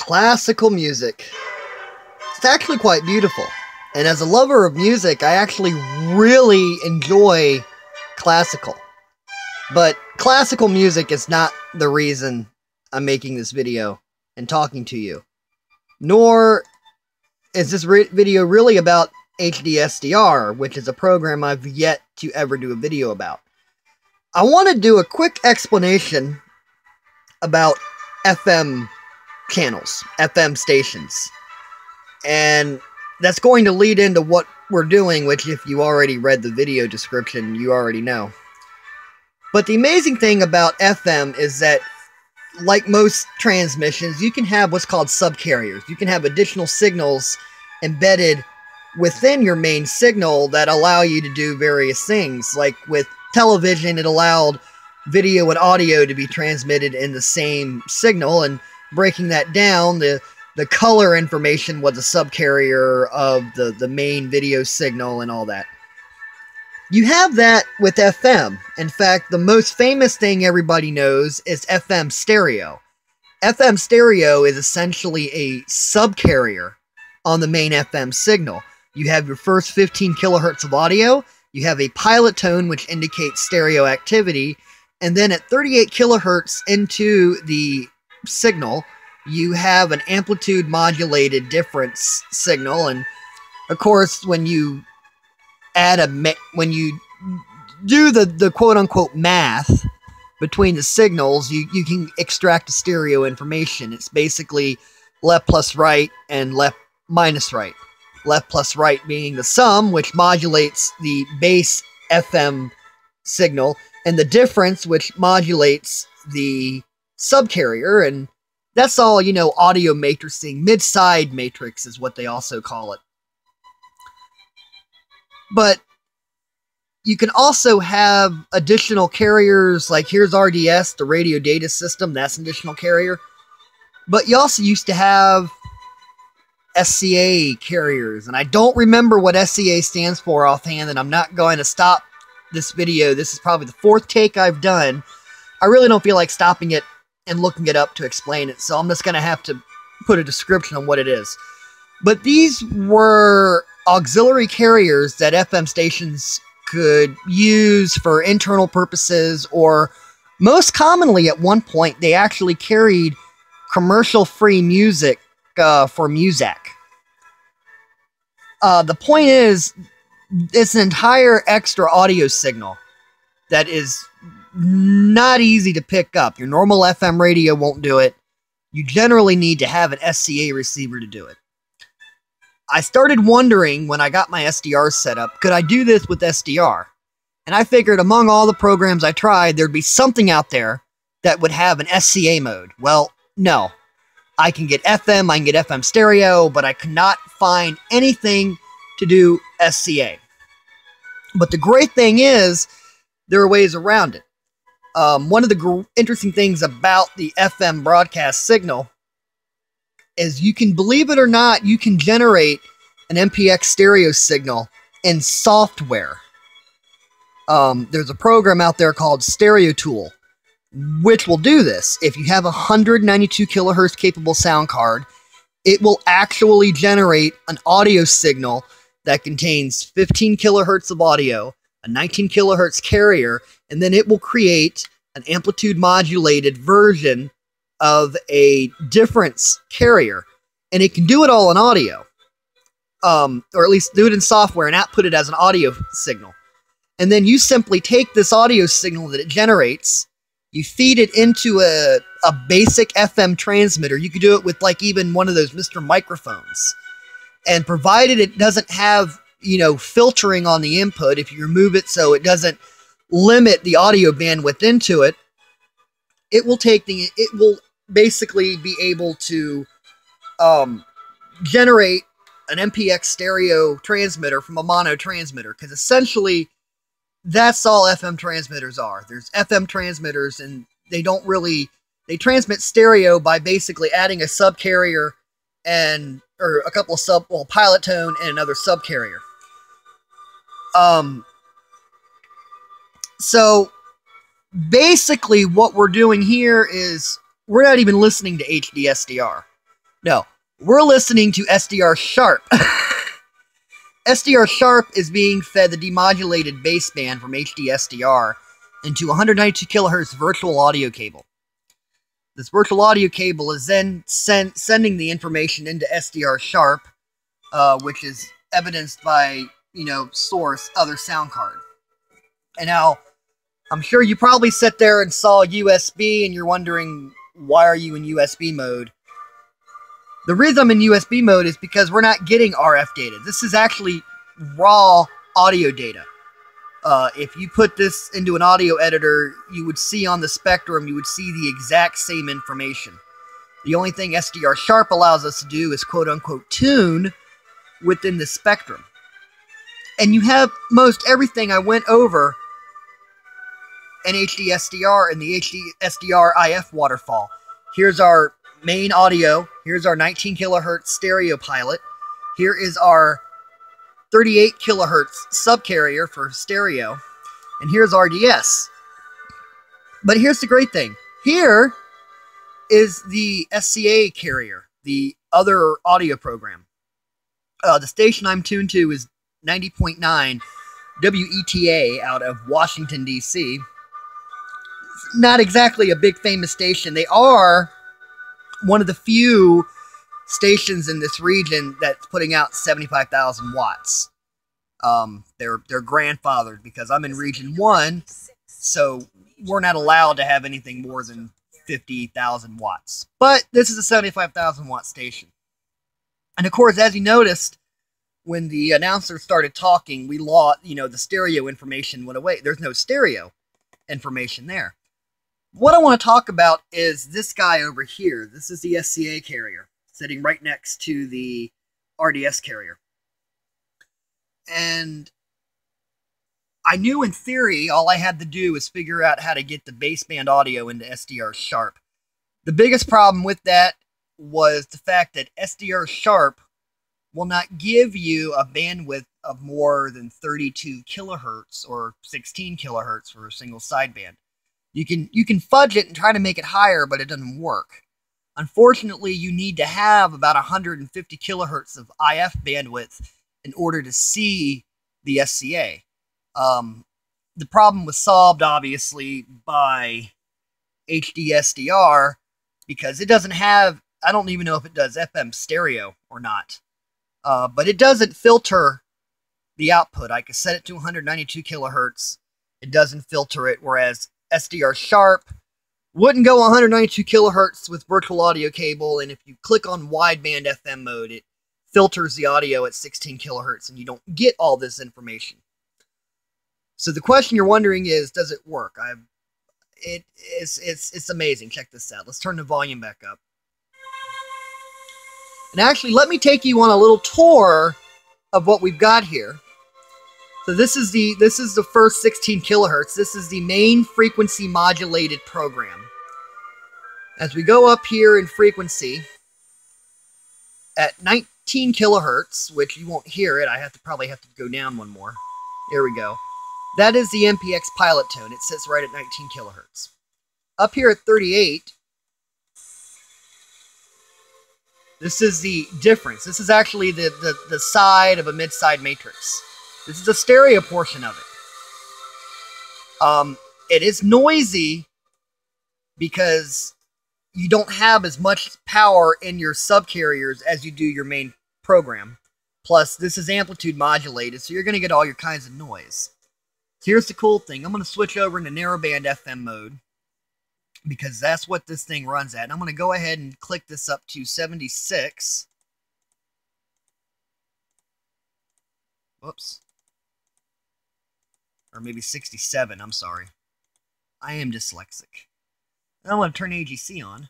classical music. It's actually quite beautiful. And as a lover of music, I actually really enjoy classical. But classical music is not the reason I'm making this video and talking to you. Nor is this video really about HDSDR, which is a program I've yet to ever do a video about. I want to do a quick explanation about FM channels, FM stations. And that's going to lead into what we're doing, which if you already read the video description, you already know. But the amazing thing about FM is that, like most transmissions, you can have what's called subcarriers. You can have additional signals embedded within your main signal that allow you to do various things. Like with television, it allowed video and audio to be transmitted in the same signal, and breaking that down, the color information was a subcarrier of the main video signal and all that. You have that with FM. In fact, the most famous thing everybody knows is FM stereo. FM stereo is essentially a subcarrier on the main FM signal. You have your first 15 kilohertz of audio, you have a pilot tone which indicates stereo activity, and then at 38 kilohertz into the signal, you have an amplitude modulated difference signal. And of course, when you do the quote-unquote math between the signals, you can extract the stereo information. It's basically left plus right and left minus right. Left plus right being the sum, which modulates the base FM signal, and the difference, which modulates the subcarrier. And that's all, you know, audio matrixing. Mid-side matrix is what they also call it. But you can also have additional carriers, like here's RDS, the radio data system, that's an additional carrier. But you also used to have SCA carriers, and I don't remember what SCA stands for offhand, and I'm not going to stop this video. This is probably the 4th take I've done. I really don't feel like stopping it and looking it up to explain it, so I'm just going to have to put a description on what it is. But these were auxiliary carriers that FM stations could use for internal purposes, or most commonly at one point they actually carried commercial free music for Muzak. The point is, it's an entire extra audio signal that is not easy to pick up. Your normal FM radio won't do it. You generally need to have an SCA receiver to do it. I started wondering when I got my SDR set up, could I do this with SDR? And I figured among all the programs I tried, there'd be something out there that would have an SCA mode. Well, no. I can get FM, I can get FM stereo, but I could not find anything to do SCA. But the great thing is, there are ways around it. One of the interesting things about the FM broadcast signal is you can, believe it or not, you can generate an MPX stereo signal in software. There's a program out there called Stereo Tool, which will do this. If you have a 192 kilohertz capable sound card, it will actually generate an audio signal that contains 15 kilohertz of audio, a 19 kilohertz carrier, and then it will create an amplitude modulated version of a difference carrier, and it can do it all in audio, or at least do it in software and output it as an audio signal. And then you simply take this audio signal that it generates, you feed it into a basic FM transmitter. You could do it with like even one of those Mr. Microphones, and provided it doesn't have, you know, filtering on the input, if you remove it so it doesn't limit the audio bandwidth into it, it will take it will basically be able to generate an MPX stereo transmitter from a mono transmitter, because essentially that's all FM transmitters are. There's FM transmitters, and they don't really, they transmit stereo by basically adding a subcarrier and, or a couple of pilot tone and another subcarrier. So basically what we're doing here is we're not even listening to HDSDR. No, we're listening to SDR#. SDR# is being fed the demodulated baseband from HDSDR into 192 kHz virtual audio cable. This virtual audio cable is then sending the information into SDR#, which is evidenced by, you know, source, other sound card. And now, I'm sure you probably sat there and saw USB and you're wondering, why are you in USB mode? The reason I'm in USB mode is because we're not getting RF data. This is actually raw audio data. If you put this into an audio editor, you would see on the spectrum, you would see the exact same information. The only thing SDR# allows us to do is quote-unquote tune within the spectrum. And you have most everything I went over in HDSDR and the HDSDR IF waterfall. Here's our main audio. Here's our 19 kilohertz stereo pilot. Here is our 38 kilohertz subcarrier for stereo. And here's RDS. But here's the great thing. Here is the SCA carrier, the other audio program. The station I'm tuned to is 90.9 WETA out of Washington, D.C. Not exactly a big famous station. They are one of the few stations in this region that's putting out 75,000 watts. They're grandfathered because I'm in Region 1, so we're not allowed to have anything more than 50,000 watts. But this is a 75,000 watt station. And of course, as you noticed, when the announcer started talking, we lost, you know, the stereo information went away. There's no stereo information there. What I want to talk about is this guy over here. This is the SCA carrier, sitting right next to the RDS carrier. And I knew in theory, all I had to do was figure out how to get the baseband audio into SDR#. The biggest problem with that was the fact that SDR# will not give you a bandwidth of more than 32 kilohertz or 16 kilohertz for a single sideband. You can fudge it and try to make it higher, but it doesn't work. Unfortunately, you need to have about 150 kilohertz of IF bandwidth in order to see the SCA. The problem was solved, obviously, by HDSDR because it doesn't have, I don't even know if it does FM stereo or not, but it doesn't filter the output. I could set it to 192 kilohertz. It doesn't filter it, whereas SDR# wouldn't go 192 kilohertz with virtual audio cable, and if you click on wideband FM mode, it filters the audio at 16 kilohertz, and you don't get all this information. So the question you're wondering is, does it work? It's amazing. Check this out. Let's turn the volume back up. And actually, let me take you on a little tour of what we've got here. So this is the first 16 kilohertz. This is the main frequency modulated program. As we go up here in frequency at 19 kilohertz, which you won't hear it. I probably have to go down one more. There we go. That is the MPX pilot tone. It sits right at 19 kilohertz. Up here at 38, this is the difference. This is actually the side of a mid-side matrix. This is the stereo portion of it. It is noisy because you don't have as much power in your subcarriers as you do your main program. Plus, this is amplitude modulated, so you're going to get all your kinds of noise. So here's the cool thing. I'm going to switch over into narrowband FM mode because that's what this thing runs at. And I'm going to go ahead and click this up to 76. Whoops. Or maybe 67, I'm sorry. I am dyslexic. I want to turn AGC on.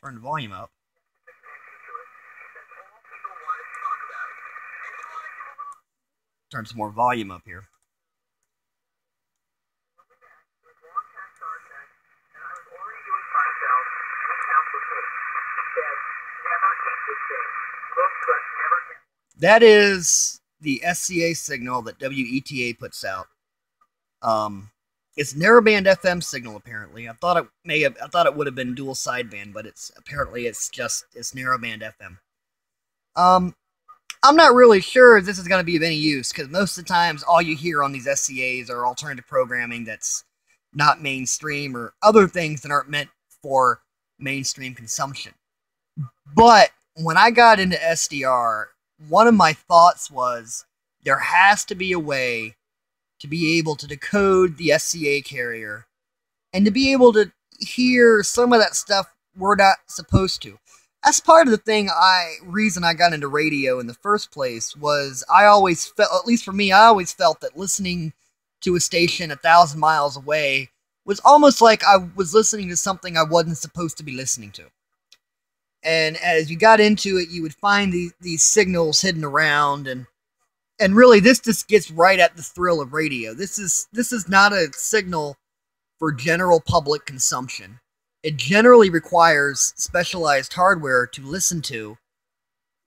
Turn the volume up. Turn some more volume up here. That is the SCA signal that WETA puts out. It's narrowband FM signal apparently. I thought it would have been dual sideband, but it's apparently it's narrowband FM. I'm not really sure if this is going to be of any use, because most of the times all you hear on these SCAs are alternative programming that's not mainstream or other things that aren't meant for mainstream consumption. But when I got into SDR, one of my thoughts was there has to be a way to be able to decode the SCA carrier and to be able to hear some of that stuff we're not supposed to. That's part of the reason I got into radio in the first place, was I always felt, at least for me, I always felt that listening to a station 1,000 miles away was almost like I was listening to something I wasn't supposed to be listening to. And as you got into it, you would find these signals hidden around, and really this just gets right at the thrill of radio. This is not a signal for general public consumption. It generally requires specialized hardware to listen to,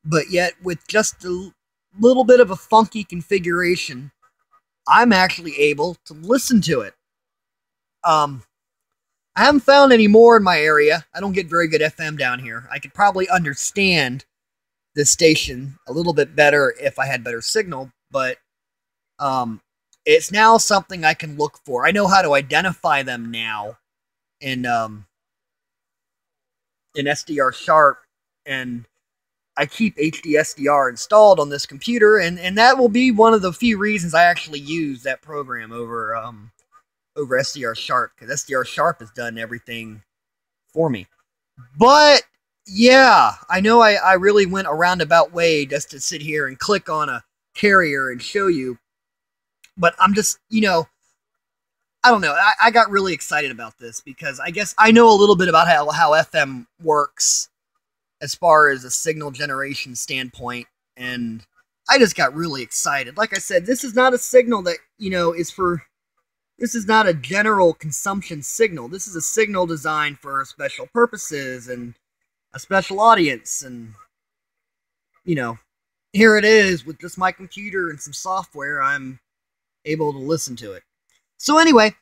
but yet with just a little bit of a funky configuration, I'm actually able to listen to it. I haven't found any more in my area. I don't get very good FM down here. I could probably understand this station a little bit better if I had better signal, but it's now something I can look for. I know how to identify them now in SDR#, and I keep HDSDR installed on this computer, and that will be one of the few reasons I actually use that program over over SDR#, because SDR# has done everything for me. But yeah, I know I really went a roundabout way just to sit here and click on a carrier and show you, but I'm just, you know, I don't know. I got really excited about this because I guess I know a little bit about how FM works as far as a signal generation standpoint, and I just got really excited. Like I said, this is not a signal that, you know, is for... This is not a general consumption signal. This is a signal designed for special purposes and a special audience, and, you know, here it is with just my computer and some software. I'm able to listen to it. So anyway,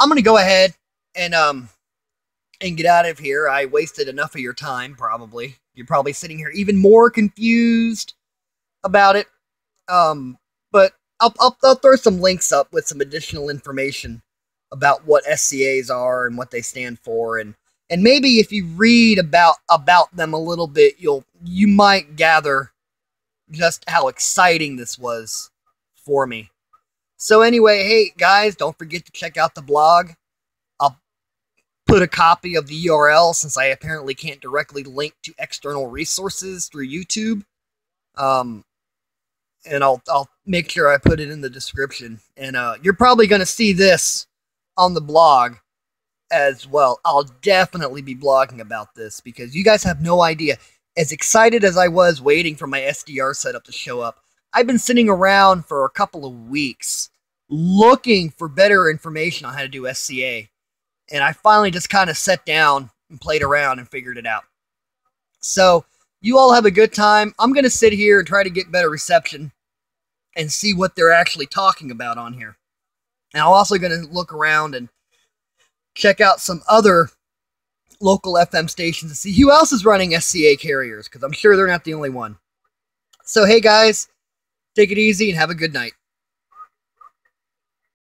I'm going to go ahead and get out of here. I wasted enough of your time, probably. You're probably sitting here even more confused about it. But I'll throw some links up with some additional information about what SCAs are and what they stand for. And maybe if you read about them a little bit, you might gather just how exciting this was for me. So anyway, hey guys, don't forget to check out the blog. I'll put a copy of the URL, since I apparently can't directly link to external resources through YouTube. And I'll make sure I put it in the description. And you're probably going to see this on the blog as well. I'll definitely be blogging about this, because you guys have no idea. As excited as I was waiting for my SDR setup to show up, I've been sitting around for a couple of weeks looking for better information on how to do SCA. And I finally just kind of sat down and played around and figured it out. So you all have a good time. I'm going to sit here and try to get better reception and see what they're actually talking about on here. And I'm also going to look around and check out some other local FM stations to see who else is running SCA carriers, because I'm sure they're not the only one. So hey guys, take it easy and have a good night.